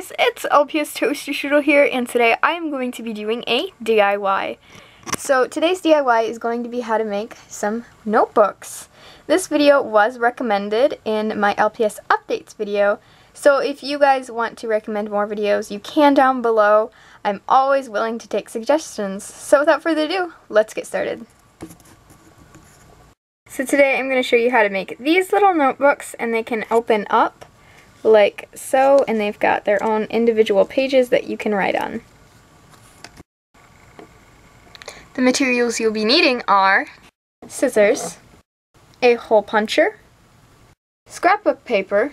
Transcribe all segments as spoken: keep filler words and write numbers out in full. guys, it's L P S Toaster Strudel here, and today I am going to be doing a D I Y. So today's D I Y is going to be how to make some notebooks. This video was recommended in my L P S updates video, so if you guys want to recommend more videos, you can down below. I'm always willing to take suggestions. So without further ado, let's get started. So today I'm going to show you how to make these little notebooks, and they can open up like so, and they've got their own individual pages that you can write on. The materials you'll be needing are scissors, a hole puncher, scrapbook paper,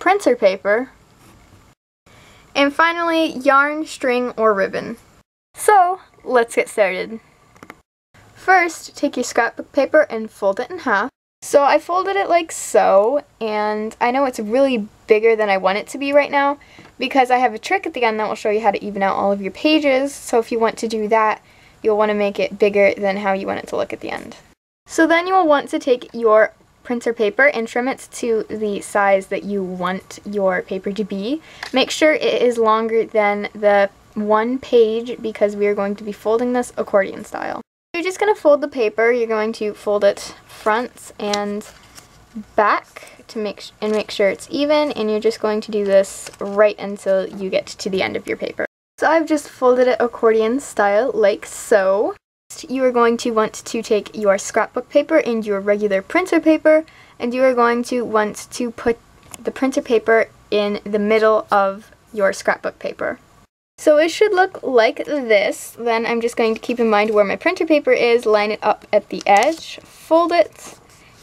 printer paper, and finally yarn, string, or ribbon. So let's get started. First, take your scrapbook paper and fold it in half. So I folded it like so, and I know it's really bigger than I want it to be right now because I have a trick at the end that will show you how to even out all of your pages, so if you want to do that, you'll want to make it bigger than how you want it to look at the end. So then you will want to take your printer paper and trim it to the size that you want your paper to be. Make sure it is longer than the one page because we are going to be folding this accordion style. You're just going to fold the paper. You're going to fold it front and back to make sh and make sure it's even, and you're just going to do this right until you get to the end of your paper. So I've just folded it accordion style like so. You are going to want to take your scrapbook paper and your regular printer paper, and you are going to want to put the printer paper in the middle of your scrapbook paper. So it should look like this. Then I'm just going to keep in mind where my printer paper is, line it up at the edge, fold it,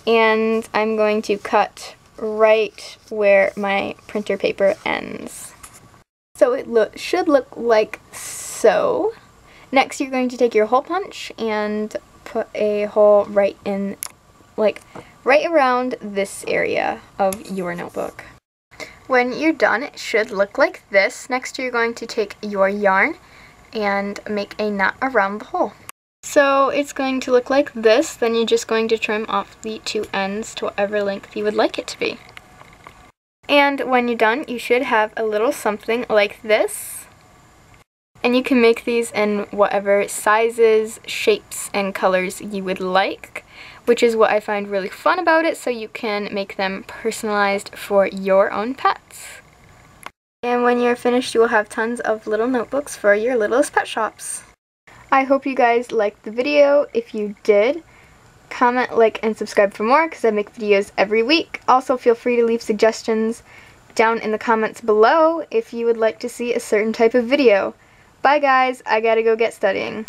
and I'm going to cut right where my printer paper ends. So it lo- should look like so. Next, you're going to take your hole punch and put a hole right in, like, right around this area of your notebook. When you're done, it should look like this. Next, you're going to take your yarn and make a knot around the hole. So it's going to look like this. Then you're just going to trim off the two ends to whatever length you would like it to be. And when you're done, you should have a little something like this. And you can make these in whatever sizes, shapes, and colors you would like, which is what I find really fun about it, so you can make them personalized for your own pets. And when you're finished, you will have tons of little notebooks for your Littlest Pet Shops. I hope you guys liked the video. If you did, comment, like, and subscribe for more because I make videos every week. Also, feel free to leave suggestions down in the comments below if you would like to see a certain type of video. Bye guys, I gotta go get studying.